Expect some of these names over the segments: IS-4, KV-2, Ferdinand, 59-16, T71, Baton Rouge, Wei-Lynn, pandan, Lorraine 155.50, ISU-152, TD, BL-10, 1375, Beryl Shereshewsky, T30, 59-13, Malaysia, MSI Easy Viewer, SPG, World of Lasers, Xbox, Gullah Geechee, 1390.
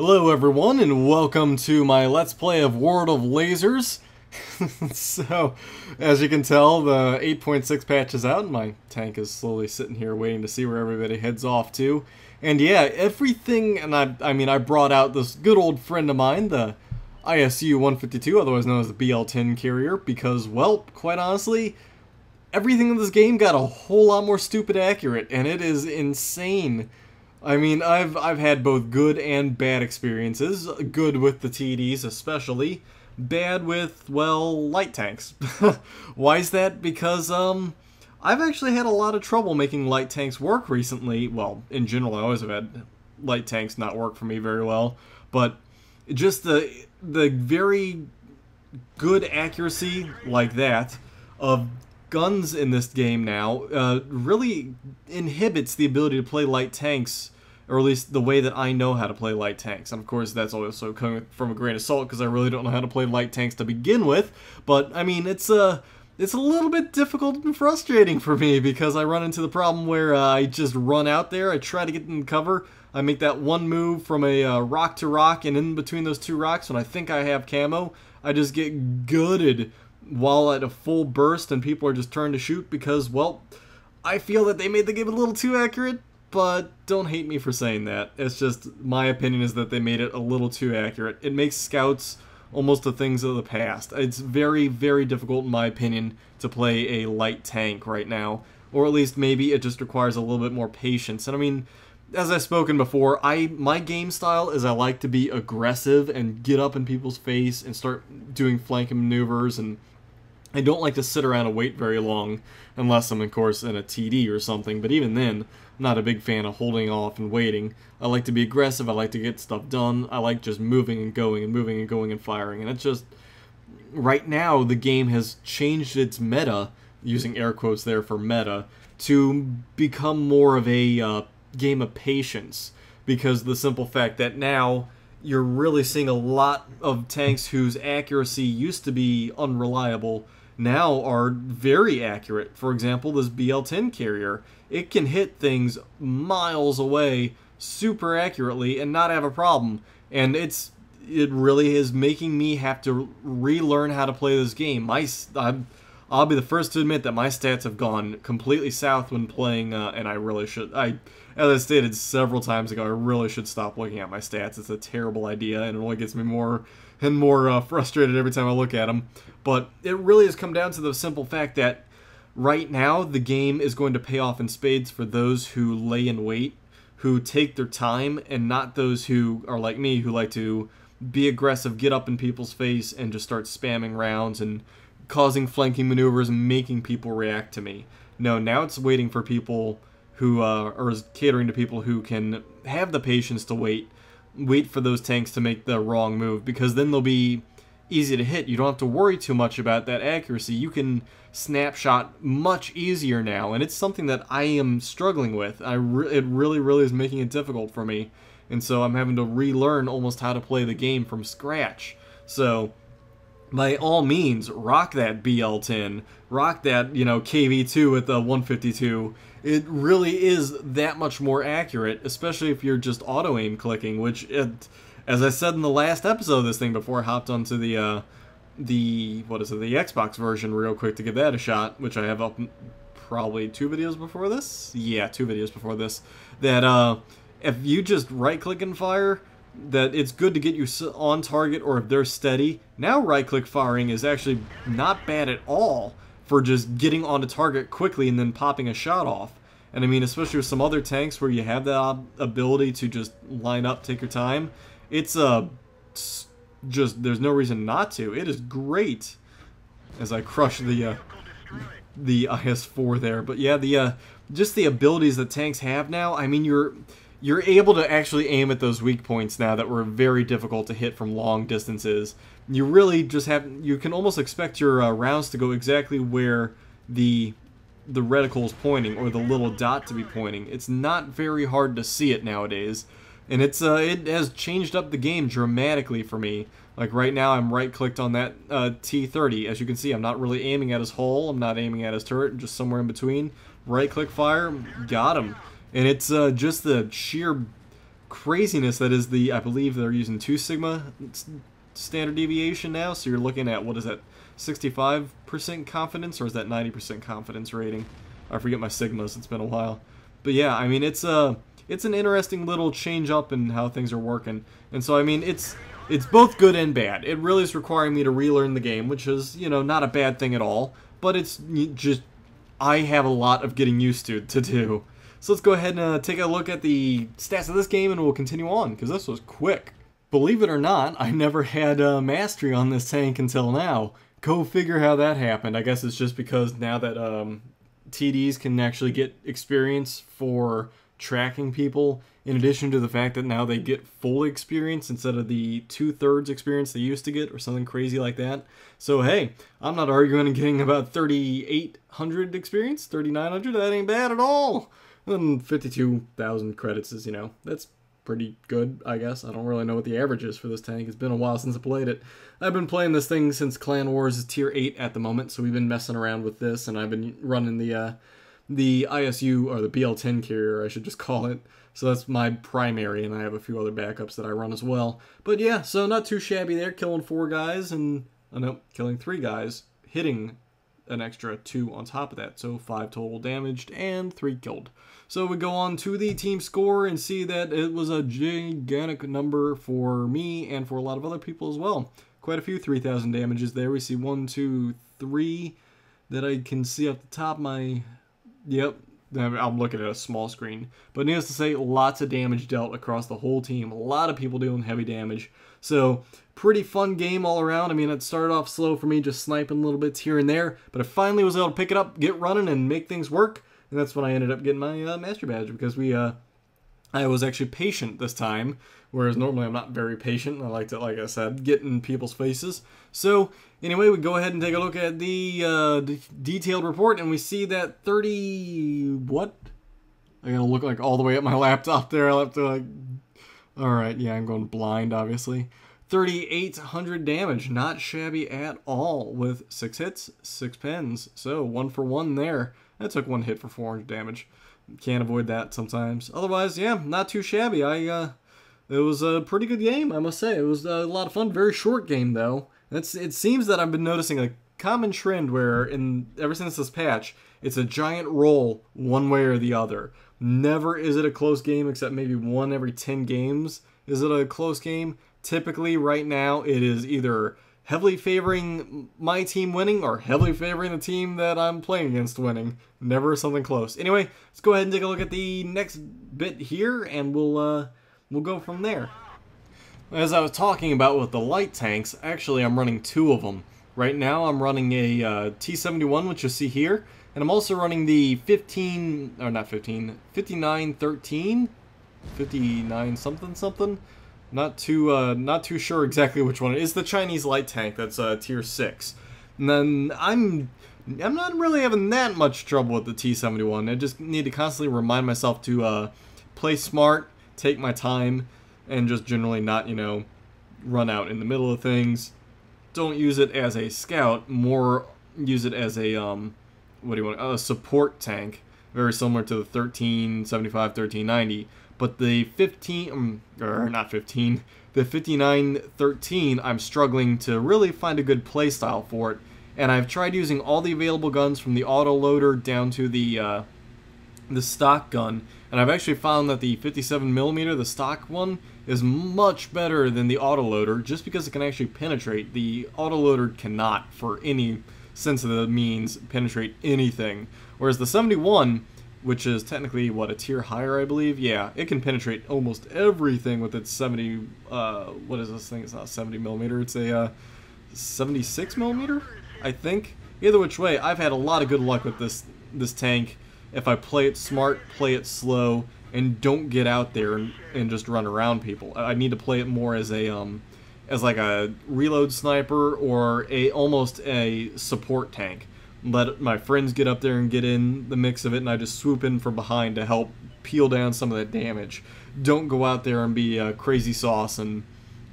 Hello everyone and welcome to my Let's Play of World of Lasers. So, as you can tell, the 8.6 patch is out and my tank is slowly sitting here waiting to see where everybody heads off to. And yeah, everything, and I brought out this good old friend of mine, the ISU-152, otherwise known as the BL-10 carrier, because, well, quite honestly, everything in this game got a whole lot more stupid accurate, and it is insane. I mean, I've had both good and bad experiences. Good with the TDs especially. Bad with, well, light tanks. Why is that? Because, I've actually had a lot of trouble making light tanks work recently. Well, in general, I always have had light tanks not work for me very well. But just the very good accuracy like that of guns in this game now really inhibits the ability to play light tanks, or at least the way that I know how to play light tanks. And of course that's also coming from a grain of salt because I really don't know how to play light tanks to begin with, but I mean it's a little bit difficult and frustrating for me because I run into the problem where I just run out there, I try to get in cover, I make that one move from a rock to rock, and in between those two rocks when I think I have camo, I just get gutted while at a full burst and people are just turned to shoot because, well, I feel that they made the game a little too accurate, but don't hate me for saying that. It's just, my opinion is that they made it a little too accurate. It makes scouts almost the things of the past. It's very, very difficult, in my opinion, to play a light tank right now. Or at least maybe it just requires a little bit more patience. And I mean, as I've spoken before, my game style is I like to be aggressive and get up in people's face and start doing flanking maneuvers, and I don't like to sit around and wait very long unless I'm, of course, in a TD or something, but even then, I'm not a big fan of holding off and waiting. I like to be aggressive, I like to get stuff done, I like just moving and going and moving and going and firing, and it's just, right now, the game has changed its meta, using air quotes there for meta, to become more of a game of patience, because the simple fact that now you're really seeing a lot of tanks whose accuracy used to be unreliable now are very accurate. For example, this BL-10 carrier, it can hit things miles away super accurately and not have a problem, and it really is making me have to relearn how to play this game. I'll be the first to admit that my stats have gone completely south when playing, and I really should. As I stated several times ago, I really should stop looking at my stats. It's a terrible idea, and it only gets me more and more frustrated every time I look at them. But it really has come down to the simple fact that right now the game is going to pay off in spades for those who lay in wait, who take their time, and not those who are like me, who like to be aggressive, get up in people's face, and just start spamming rounds and causing flanking maneuvers and making people react to me. No, now it's waiting for people who or is catering to people who can have the patience to wait for those tanks to make the wrong move, because then they'll be easy to hit. You don't have to worry too much about that accuracy. You can snapshot much easier now, and it's something that I am struggling with. It really, really is making it difficult for me, and so I'm having to relearn almost how to play the game from scratch. So by all means, rock that BL-10, rock that, you know, KV-2 with the 152. It really is that much more accurate, especially if you're just auto-aim clicking, which, as I said in the last episode of this thing before I hopped onto the Xbox version real quick to give that a shot, which I have up probably 2 videos before this? Yeah, 2 videos before this, that if you just right-click and fire, that it's good to get you on target, or if they're steady. Now right-click firing is actually not bad at all for just getting onto target quickly and then popping a shot off. And I mean, especially with some other tanks where you have that ability to just line up, take your time, it's just, there's no reason not to. It is great. As I crush the IS-4 there, but yeah, just the abilities that tanks have now. I mean, you're able to actually aim at those weak points now that were very difficult to hit from long distances. You really just you can almost expect your rounds to go exactly where the reticle is pointing, or the little dot to be pointing. It's not very hard to see it nowadays, and it has changed up the game dramatically for me. Like right now, I'm right-clicked on that T30. As you can see, I'm not really aiming at his hull, I'm not aiming at his turret, just somewhere in between. Right-click fire, got him. And it's just the sheer craziness that is the, I believe they're using 2 sigma standard deviation now, so you're looking at, what is that, 65% confidence, or is that 90% confidence rating? I forget my sigmas, it's been a while. But yeah, I mean, it's an interesting little change up in how things are working. And so, I mean, it's both good and bad. It really is requiring me to relearn the game, which is, you know, not a bad thing at all, but it's just, I have a lot of getting used to do. So let's go ahead and take a look at the stats of this game, and we'll continue on, because this was quick. Believe it or not, I never had mastery on this tank until now. Go figure how that happened. I guess it's just because now that TDs can actually get experience for tracking people, in addition to the fact that now they get full experience instead of the 2/3 experience they used to get, or something crazy like that. So hey, I'm not arguing and getting about 3,800 experience, 3,900, that ain't bad at all. And 52,000 credits is, you know, that's pretty good, I guess. I don't really know what the average is for this tank. It's been a while since I played it. I've been playing this thing since Clan Wars is tier 8 at the moment, so we've been messing around with this, and I've been running the ISU, or the BL-10 carrier, I should just call it. So that's my primary, and I have a few other backups that I run as well. But yeah, so not too shabby there, killing 4 guys, and, oh no, killing 3 guys, hitting an extra 2 on top of that, so 5 total damaged and 3 killed. So we go on to the team score and see that it was a gigantic number for me and for a lot of other people as well. Quite a few 3,000 damages there. We see 1, 2, 3 that I can see off the top of my... Yep, I'm looking at a small screen. But needless to say, lots of damage dealt across the whole team. A lot of people doing heavy damage. So, pretty fun game all around. I mean, it started off slow for me, just sniping little bits here and there. But I finally was able to pick it up, get running, and make things work. And that's when I ended up getting my Master Badge, because we, I was actually patient this time. Whereas normally I'm not very patient. I like to, like I said, get in people's faces. So, anyway, we go ahead and take a look at the detailed report, and we see that 30... What? I gotta look, like, all the way at my laptop there. I'll have to, like... Alright, yeah, I'm going blind, obviously. 3,800 damage. Not shabby at all, with 6 hits, 6 pins. So, 1 for 1 there. That took 1 hit for 400 damage. Can't avoid that sometimes. Otherwise, yeah, not too shabby. It was a pretty good game, I must say. It was a lot of fun. Very short game, though. It seems that I've been noticing a common trend where, ever since this patch, it's a giant roll one way or the other. Never is it a close game, except maybe 1 every 10 games. Is it a close game? Typically, right now, it is either heavily favoring my team winning or heavily favoring the team that I'm playing against winning. Never something close. Anyway, let's go ahead and take a look at the next bit here, and we'll go from there. As I was talking about with the light tanks, actually I'm running 2 of them. Right now I'm running a T71, which you'll see here, and I'm also running the 59-13, 59 something something. Not too sure exactly which one it is. The Chinese light tank that's tier 6. And then I'm not really having that much trouble with the T71. I just need to constantly remind myself to play smart, take my time, and just generally not, you know, run out in the middle of things. Don't use it as a scout, more use it as a, a support tank, very similar to the 1375, 1390, but the 59-13, I'm struggling to really find a good playstyle for it, and I've tried using all the available guns from the autoloader down to the stock gun, and I've actually found that the 57mm, the stock one, is much better than the autoloader, just because it can actually penetrate. The autoloader cannot, for any sense of the means, penetrate anything. Whereas the 71, which is technically, what, a tier higher, I believe? Yeah, it can penetrate almost everything with its 70, what is this thing? It's not 70mm, it's a 76mm, I think? Either which way, I've had a lot of good luck with this tank. If I play it smart, play it slow, and don't get out there and just run around people. I need to play it more as a as like a reload sniper, or almost a support tank. Let my friends get up there and get in the mix of it, and I just swoop in from behind to help peel down some of that damage. Don't go out there and be crazy sauce and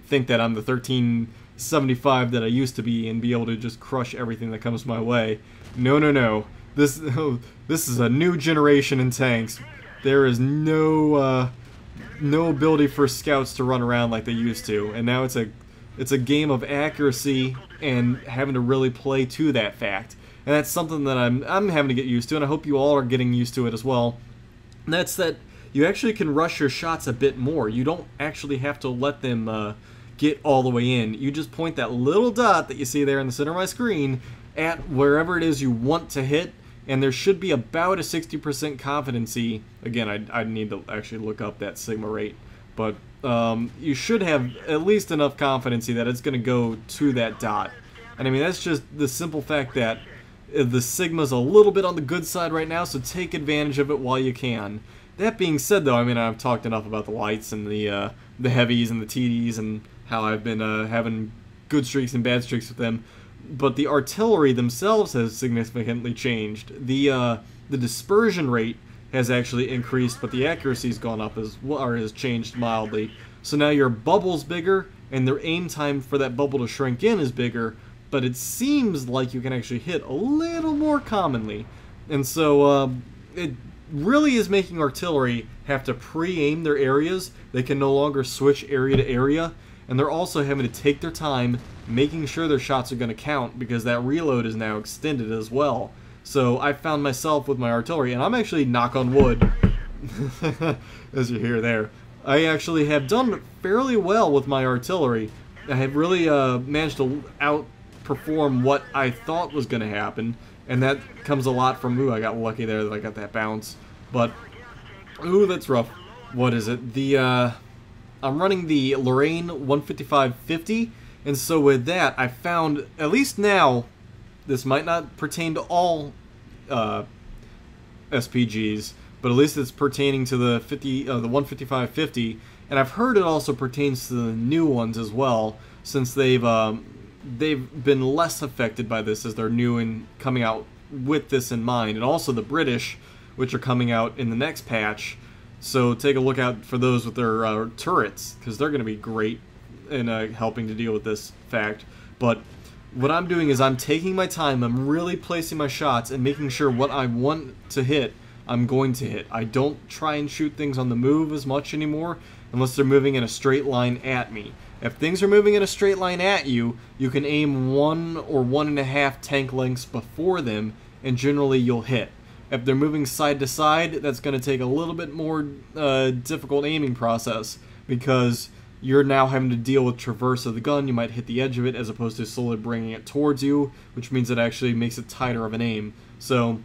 think that I'm the 1375 that I used to be and be able to just crush everything that comes my way. No, no, no. This is a new generation in tanks. There is no no ability for scouts to run around like they used to, and now it's a game of accuracy and having to really play to that fact. And that's something that I'm having to get used to, and I hope you all are getting used to it as well. And that's that you actually can rush your shots a bit more. You don't actually have to let them get all the way in. You just point that little dot that you see there in the center of my screen at wherever it is you want to hit, and there should be about a 60% competency. Again, I need to actually look up that sigma rate, but you should have at least enough competency that it's going to go to that dot. And I mean, that's just the simple fact that the sigma's a little bit on the good side right now, so take advantage of it while you can. That being said, though, I mean, I've talked enough about the lights and the heavies and the TDs and how I've been having good streaks and bad streaks with them. But the artillery themselves has significantly changed. The dispersion rate has actually increased, but the accuracy's gone up as well, or has changed mildly. So now your bubble's bigger, and their aim time for that bubble to shrink in is bigger. But it seems like you can actually hit a little more commonly, and so it really is making artillery have to pre-aim their areas. They can no longer switch area to area, and they're also having to take their time making sure their shots are going to count, because that reload is now extended as well. So I found myself with my artillery, and I'm actually, knock on wood, as you hear there, I actually have done fairly well with my artillery. I have really managed to outperform what I thought was going to happen, and that comes a lot from, ooh, I got lucky there that I got that bounce, but, ooh, that's rough. What is it? I'm running the Lorraine 155.50, and so with that, I found, at least now, this might not pertain to all SPGs, but at least it's pertaining to the 155.50, and I've heard it also pertains to the new ones as well, since they've been less affected by this as they're new and coming out with this in mind, and also the British, which are coming out in the next patch. So take a look out for those with their turrets, because they're going to be great in helping to deal with this fact. But what I'm doing is I'm taking my time, I'm really placing my shots and making sure what I want to hit, I'm going to hit. I don't try and shoot things on the move as much anymore, unless they're moving in a straight line at me. If things are moving in a straight line at you, you can aim 1 or 1.5 tank lengths before them, and generally you'll hit. If they're moving side to side, that's going to take a little bit more difficult aiming process, because you're now having to deal with traverse of the gun. You might hit the edge of it as opposed to slowly bringing it towards you, which means it actually makes it tighter of an aim. So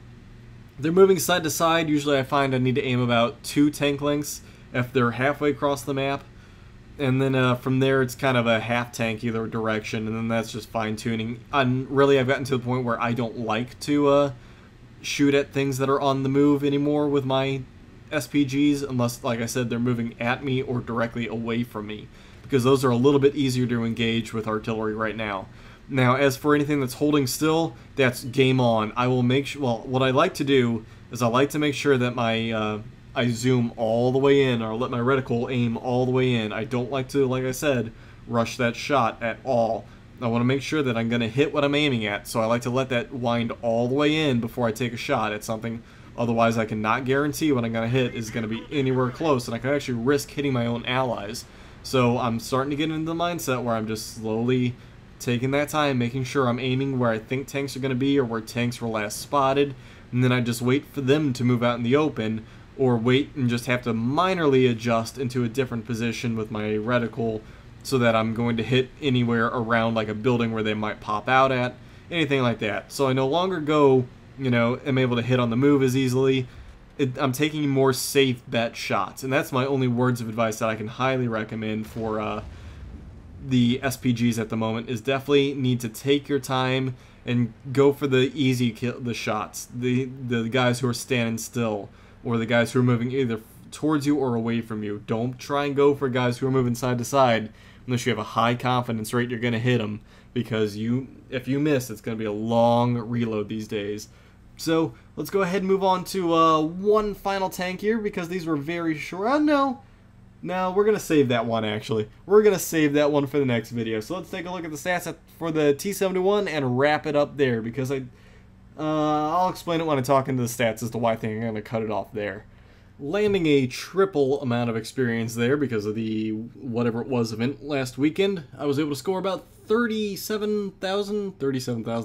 they're moving side to side. Usually I find I need to aim about 2 tank lengths if they're halfway across the map. And then from there it's kind of a half tank either direction, and then that's just fine-tuning. Really, I've gotten to the point where I don't like to shoot at things that are on the move anymore with my SPGs, unless, like I said, they're moving at me or directly away from me, because those are a little bit easier to engage with artillery right now. Now, as for anything that's holding still, that's game on. I will make sure, well, what I like to do is I like to make sure that my I zoom all the way in, or let my reticle aim all the way in. I don't like to, like I said, rush that shot at all. I want to make sure that I'm going to hit what I'm aiming at, so I like to let that wind all the way in before I take a shot at something. Otherwise, I cannot guarantee what I'm going to hit is going to be anywhere close, and I can actually risk hitting my own allies. So I'm starting to get into the mindset where I'm just slowly taking that time, making sure I'm aiming where I think tanks are going to be or where tanks were last spotted, and then I just wait for them to move out in the open, or wait and just have to minorly adjust into a different position with my reticle, so that I'm going to hit anywhere around like a building where they might pop out at, anything like that. So I no longer go, you know, am able to hit on the move as easily. I'm taking more safe bet shots, and that's my only words of advice that I can highly recommend for the SPGs at the moment, is definitely need to take your time and go for the easy kill, the shots, the guys who are standing still, or the guys who are moving either towards you or away from you. Don't try and go for guys who are moving side to side unless you have a high confidence rate you're going to hit them, because if you miss, it's going to be a long reload these days. So let's go ahead and move on to one final tank here, because these were very short. Oh, no, we're going to save that one, actually. We're going to save that one for the next video. So let's take a look at the stats for the T71 and wrap it up there, because I'll explain it when I talk into the stats as to why I think I'm going to cut it off there. landing a triple amount of experience there because of the whatever it was event last weekend. I was able to score about 37,000, that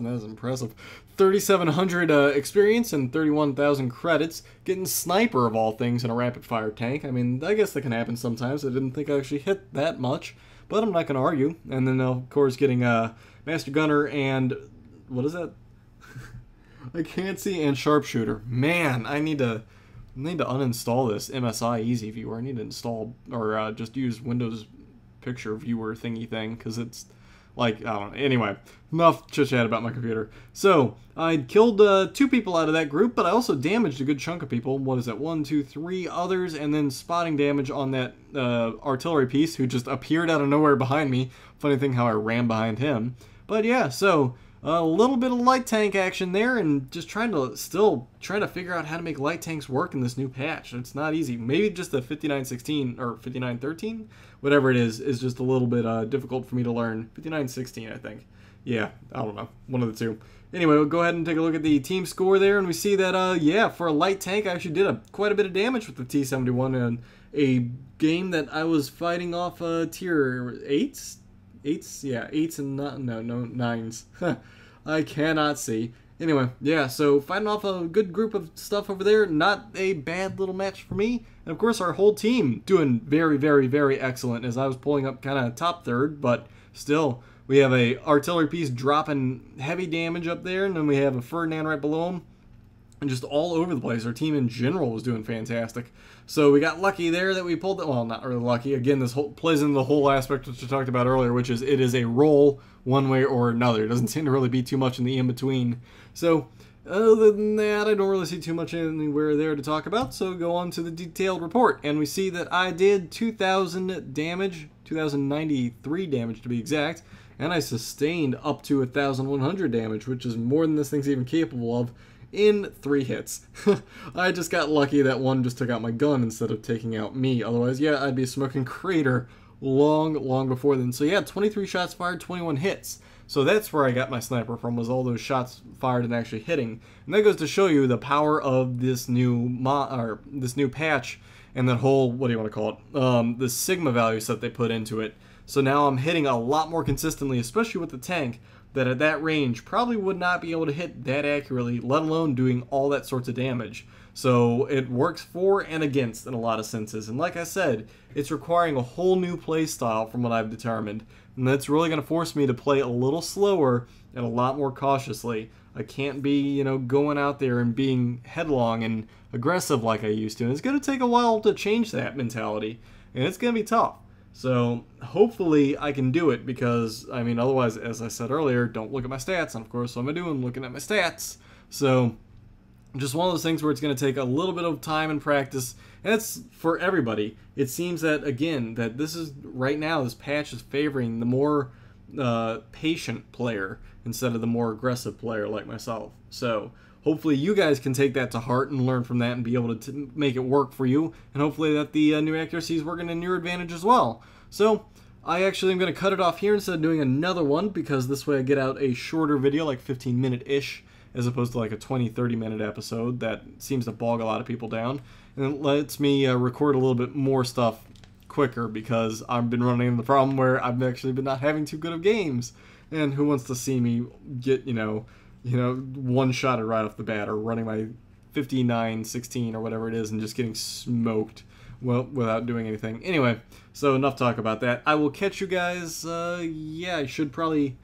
is impressive, 3,700 experience and 31,000 credits, getting sniper of all things in a rapid fire tank. I mean, I guess that can happen sometimes. I didn't think I actually hit that much, but I'm not going to argue. And then, of course, getting Master Gunner and, what is that? I can't see, and Sharpshooter. Man, I need to uninstall this MSI Easy Viewer. I need to install, or just use Windows Picture Viewer thingy thing, because it's, like, I don't know. Anyway, enough chit-chat about my computer. So, I killed two people out of that group, but I also damaged a good chunk of people. What is that? One, two, three others, and then spotting damage on that artillery piece who just appeared out of nowhere behind me. Funny thing how I ran behind him. But yeah, so a little bit of light tank action there, and just trying to figure out how to make light tanks work in this new patch. It's not easy. Maybe just the 59-16 or 59-13, whatever it is just a little bit difficult for me to learn. 59-16, I think. Yeah, I don't know. One of the two. Anyway, we'll go ahead and take a look at the team score there, and we see that, yeah, for a light tank, I actually did quite a bit of damage with the T71 in a game that I was fighting off tier 8s. Eights? Yeah, eights and nines. I cannot see. Anyway, yeah, so fighting off a good group of stuff over there, not a bad little match for me. And of course, our whole team doing very, very, very excellent, as I was pulling up kind of top third, but still, we have a artillery piece dropping heavy damage up there, and then we have a Ferdinand right below him. And just all over the place. Our team in general was doing fantastic. So we got lucky there that we pulled it. Well, not really lucky. Again, this whole plays into the whole aspect which I talked about earlier, which is it is a roll one way or another. It doesn't seem to really be too much in the in-between. So other than that, I don't really see too much anywhere there to talk about. So go on to the detailed report. And we see that I did 2,000 damage, 2,093 damage to be exact. And I sustained up to 1,100 damage, which is more than this thing's even capable of. In 3 hits. I just got lucky that one just took out my gun instead of taking out me. Otherwise, yeah, I'd be smoking crater long before then. So yeah, 23 shots fired, 21 hits. So that's where I got my sniper from, was all those shots fired and actually hitting. And that goes to show you the power of this new patch and that whole, what do you want to call it, the sigma values that they put into it. So now I'm hitting a lot more consistently, especially with the tank, that at that range probably would not be able to hit that accurately, let alone doing all that sorts of damage. So it works for and against in a lot of senses. And like I said, it's requiring a whole new play style from what I've determined. And that's really going to force me to play a little slower and a lot more cautiously. I can't be, you know, going out there and being headlong and aggressive like I used to. And it's going to take a while to change that mentality. And it's going to be tough. So hopefully I can do it, because, I mean, otherwise, as I said earlier, don't look at my stats. And of course, what am I doing? Looking at my stats. So just one of those things where it's going to take a little bit of time and practice. And it's for everybody. It seems that, again, that this is, right now, this patch is favoring the more patient player instead of the more aggressive player like myself. So hopefully you guys can take that to heart and learn from that and be able to make it work for you. And hopefully that the new accuracy is working in your advantage as well. So I actually am going to cut it off here instead of doing another one, because this way I get out a shorter video, like 15-minute-ish, as opposed to like a 20-30-minute episode that seems to bog a lot of people down. And it lets me record a little bit more stuff quicker, because I've been running into the problem where I've actually been not having too good of games. And who wants to see me get, you know, one-shotted right off the bat, or running my 59-16 or whatever it is and just getting smoked, well, without doing anything. Anyway, so enough talk about that. I will catch you guys, yeah, I should probably,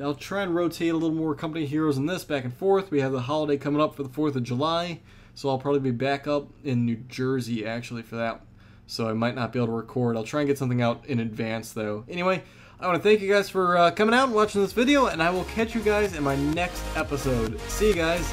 I'll try and rotate a little more company heroes in this back and forth. We have the holiday coming up for the 4th of July, so I'll probably be back up in New Jersey, actually, for that. So I might not be able to record. I'll try and get something out in advance, though. Anyway, I want to thank you guys for coming out and watching this video, and I will catch you guys in my next episode. See you guys.